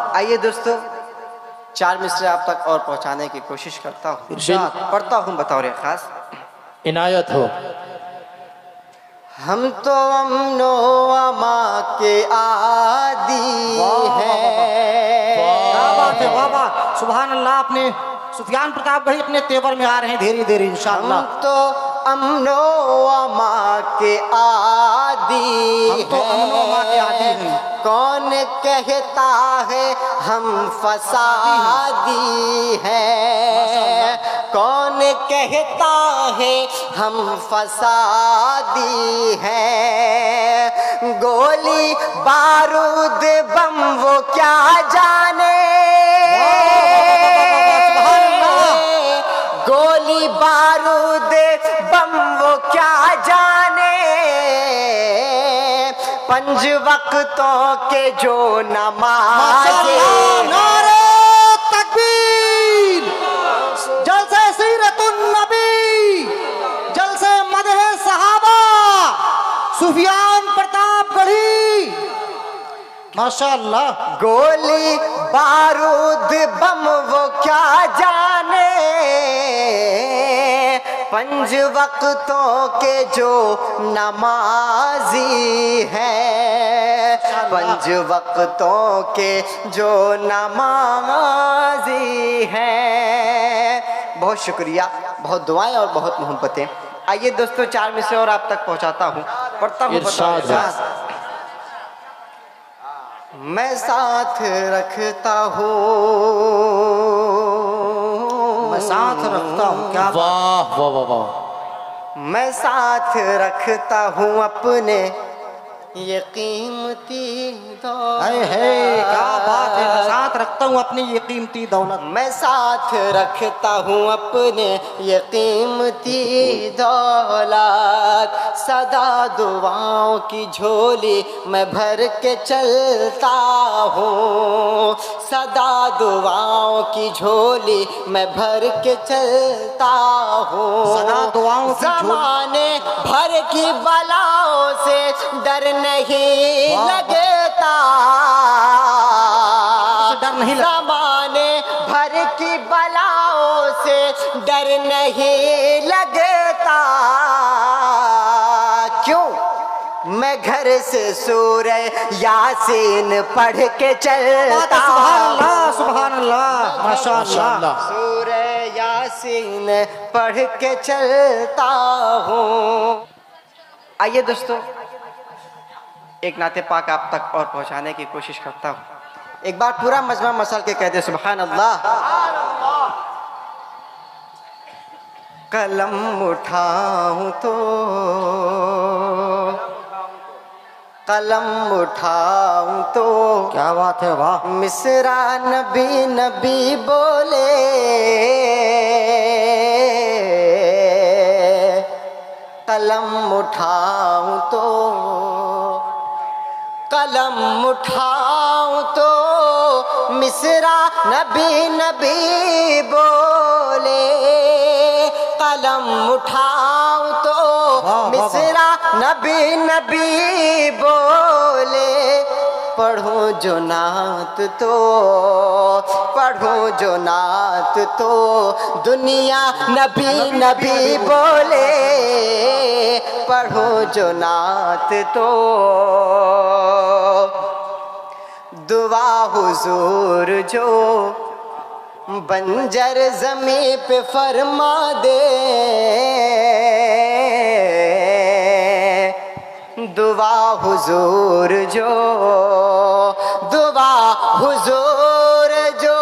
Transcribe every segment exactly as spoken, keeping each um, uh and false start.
आइए दोस्तों, चार मिसरे आप तक और पहुंचाने की कोशिश करता हूँ, पढ़ता हूँ, बतौर खास इनायत हो। हम तो अमनो अमा के आदी हैं। वाह वाह, सुभान अल्लाह। अपने सुफियान प्रतापगढ़ी अपने तेवर में आ रहे हैं धीरे धीरे इंशाअल्लाह। हम तो अमनो अमा के आदी, हम तो अमनो अमा के आदी हैं। कौन कहता है हम फसादी हैं, कौन कहता है हम फसादी हैं। गोली बारूद बम वो क्या जाने, गोली बारूद बम वो क्या जाने। पंज वक्तों के जो नमाज़, नारे तकबीर, जलसे सीरतुन नबी, जलसे मदह सहाबा, सुफियान प्रतापगढ़ी माशाल्लाह। गोली बारूद बम वो क्या जाने, पंज वक्तों के जो नमाजी है, पंज वक्तों के जो नमाजी है। बहुत शुक्रिया, बहुत दुआएं और बहुत मोहब्बतें। आइए दोस्तों, चार मिसरे और आप तक पहुंचाता हूँ, पढ़ता हूँ। मैं साथ रखता हूँ, मैं साथ रखता हूँ। क्या वाह वाह वाह वाह। मैं साथ रखता हूँ अपने ये कीमती दौलत। क्या बात है। मैं साथ रखता हूँ अपनी ये कीमती दौलत, मैं साथ रखता हूँ अपने ये कीमती दौलत। सदा दुआओं की झोली मैं भर के चलता हूँ, सदा दुआओं की झोली मैं भर के चलता हूँ। सदा दुआओं ज़माने भर की बलाओं से डर नहीं लगता, डर नहीं लगता। ज़माने भर की बलाओं से डर नहीं लगता। क्यों? मैं घर से सूरे यासीन पढ़ के चलता हूँ। सुभान अल्लाह, सुभान अल्लाह, माशाअल्लाह। सूरे यासीन पढ़ के चलता हूँ। आइए दोस्तों, एक नाते पाक आप तक और पहुंचाने की कोशिश करता हूँ। एक बार पूरा मजमा मसल के कह दे सुभान अल्लाह। कलम उठाऊं तो, कलम उठाऊं तो, क्या बात है वाह। मिसरा नबी नबी बोले, कलम उठाऊं तो, कलम उठाऊं तो, मिसरा नबी नबी बोले। कलम उठाऊं तो, मिसरा नबी नबी बोले। पढ़ूं जो नात तो, पढ़ूं जो नात तो, दुनिया नबी नबी बोले। पढ़ूं जो नात तो, दुआ हुजूर जो बंजर जमी पे फरमा दे, दुआ हुजूर जो, दुआ हुजूर जो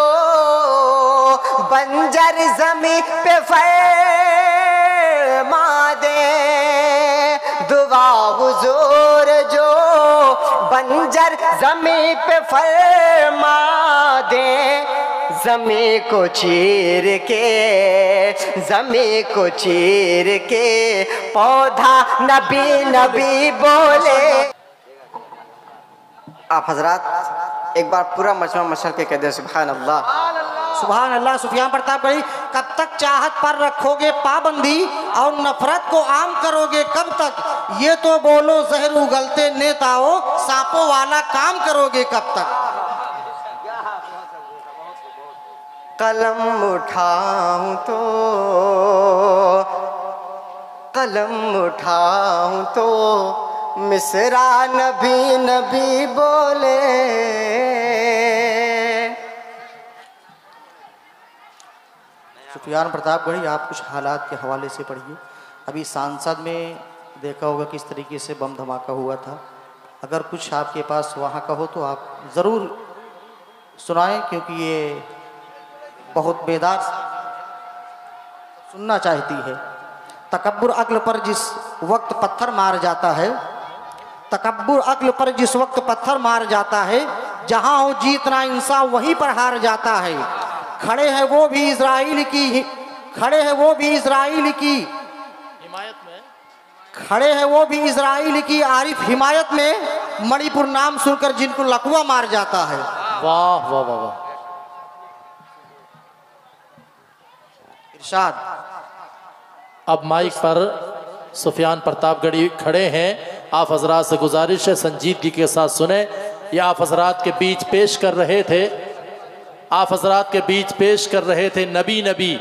बंजर जमी पे फरमा दे। दुआ हुजूर जो बंजर ज़मीं पे फरमा दे। ज़मीं को चीर के, ज़मीं को चीर के, पौधा नबी नबी बोले। आप हजरात एक बार पूरा मजमा मसल के कह दे सुभान अल्लाह, सुभान अल्लाह। सुफियान प्रतापगढ़ी। कब तक चाहत पर रखोगे पाबंदी और नफरत को आम करोगे कब तक, ये तो बोलो जहर उगलते नेताओं, सांपों वाला काम करोगे कब तक। कलम उठाऊं तो कलम उठाऊं तो मिसरा नबी नबी बोले, सुफियान प्रतापगढ़ी। आप कुछ हालात के हवाले से पढ़िए। अभी सांसद में देखा होगा किस तरीके से बम धमाका हुआ था। अगर कुछ आपके पास वहाँ का हो तो आप ज़रूर सुनाएं, क्योंकि ये बहुत बेदार सुनना चाहती है। तकब्बुर अक्ल पर जिस वक्त पत्थर मार जाता है, तकब्बुर अक्ल पर जिस वक्त पत्थर मार जाता है, जहाँ हो जीतना इंसान वहीं पर हार जाता है। खड़े हैं वो भी इजराइल की खड़े हैं वो भी इजराइल की हिमायत में खड़े हैं वो भी इजराइल की आरिफ हिमायत में, मणिपुर नाम सुनकर जिनको लकवा मार जाता है। वाह वाह वाह वाह। इरशाद। अब माइक पर सुफियान प्रतापगढ़ी खड़े हैं। आप हजरात से गुजारिश है संजीदगी के साथ सुने। ये आप हजरात के बीच पेश कर रहे थे आप हजरात के बीच पेश कर रहे थे नबी नबी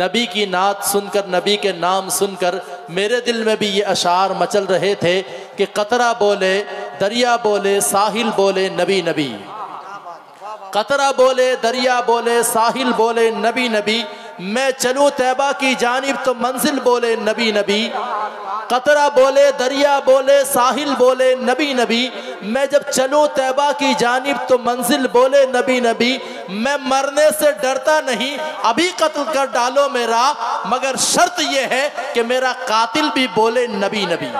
नबी की नात सुनकर, नबी के नाम सुनकर मेरे दिल में भी ये अशार मचल रहे थे कि कतरा बोले दरिया बोले साहिल बोले नबी नबी, कतरा बोले दरिया बोले साहिल बोले नबी नबी, मैं चलूँ तैबा की जानिब तो मंजिल बोले नबी नबी, कतरा बोले दरिया बोले साहिल बोले नबी नबी, मैं जब चलूँ तैबा की जानिब तो मंजिल बोले नबी नबी, मैं मरने से डरता नहीं, अभी कत्ल कर डालो मेरा, मगर शर्त यह है कि मेरा कातिल भी बोले नबी नबी।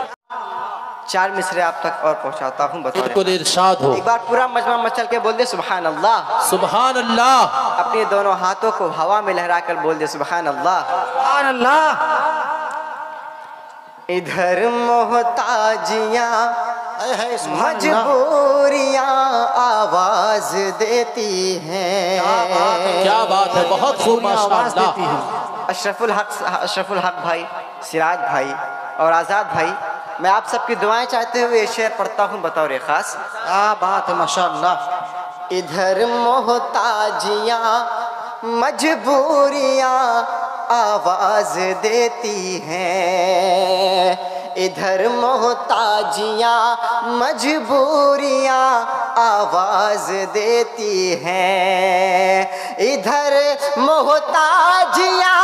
चार मिसरे आप तक और पहुंचाता हूं, बिल्कुल इरशाद हो। एक बार पूरा मजमा मचल के बोल दे सुभान अल्लाह सुभान अल्लाह। अपने दोनों हाथों को हवा में लहरा कर बोल दे सुभान अल्लाह सुभान अल्लाह। इधर मोहताजियां मजबूरियां आवाज देती हैं। क्या बात है, बहुत खूब आवाज देती है। अशरफुल हक अशरफुल हक भाई, सिराज भाई और आज़ाद भाई, मैं आप सबकी दुआएं चाहते हुए शेर पढ़ता हूँ, बताओ रे खास। क्या बात है, माशाल्लाह। इधर मोहताजियाँ मजबूरियाँ आवाज़ देती हैं, इधर मोहताजियाँ मजबूरियाँ आवाज़ देती हैं, इधर मोहताजियाँ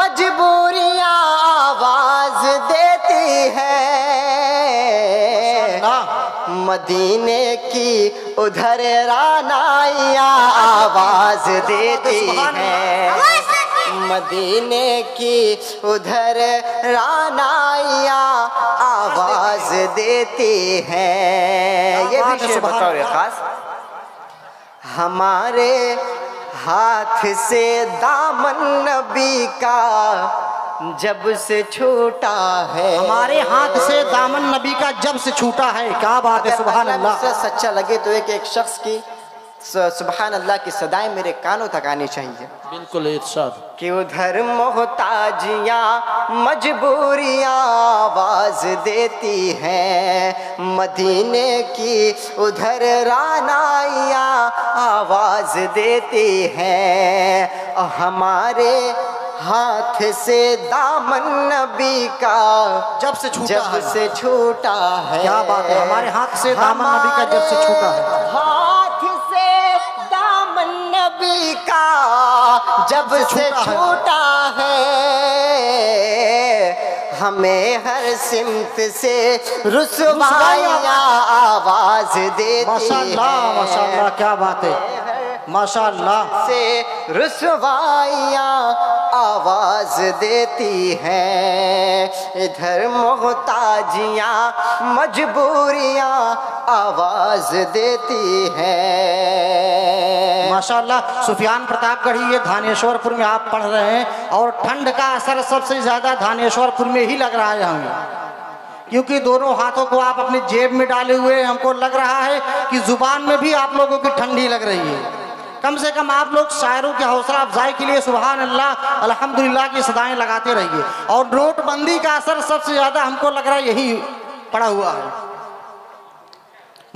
मजबूरियाँ आवाज़ देती हैं। मदीने की उधर रानाइया आवाज देती है, मदीने की उधर रानाइया आवाज देती है। ये भी शेर बताओ खास। हमारे हाथ से दामन नबी का जब से छूटा है, हमारे हाथ से दामन नबी का जब से छूटा है। क्या बात है, सुभान अल्लाह। सच्चा लगे तो एक एक शख्स की सुभान अल्लाह की सदाएं मेरे कानों तक आनी चाहिए। बिल्कुल इरशाद। कि उधर मोहताजियाँ मजबूरियाँ आवाज़ देती हैं, मदीने की उधर रानाइयाँ आवाज़ देती हैं, और हमारे हाथ से दामन नबी का जब से छूटा जब है। से छूटा है। क्या बात है, हमारे हाथ से दामन नबी का जब से छूटा है, हाथ से दामन नबी का जब से छूटा है, हमें हर सिमत से रुसवाइयाँ आवाज देती। माशाल्लाह माशाल्लाह, क्या बात है, माशाल्लाह। से रुसवाइयाँ आवाज देती हैं, इधर मोहताजियाँ मजबूरियाँ आवाज देती हैं। माशाल्लाह। सुफियान प्रतापगढ़ी, ये धानेश्वरपुर में आप पढ़ रहे हैं, और ठंड का असर सबसे ज़्यादा धानेश्वरपुर में ही लग रहा है हमें, क्योंकि दोनों हाथों को आप अपनी जेब में डाले हुए हैं। हमको लग रहा है कि ज़ुबान में भी आप लोगों की ठंडी लग रही है। कम से कम आप लोग शायरों के हौसला अफजाई के लिए सुभान अल्लाह अल्हम्दुलिल्लाह की सदाएं लगाते रहिए। और नोटबंदी का असर सबसे ज़्यादा हमको लग रहा है यही पड़ा हुआ है।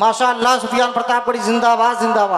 माशाअल्लाह। सुफियान प्रतापगढ़ी जिंदाबाद जिंदाबाद।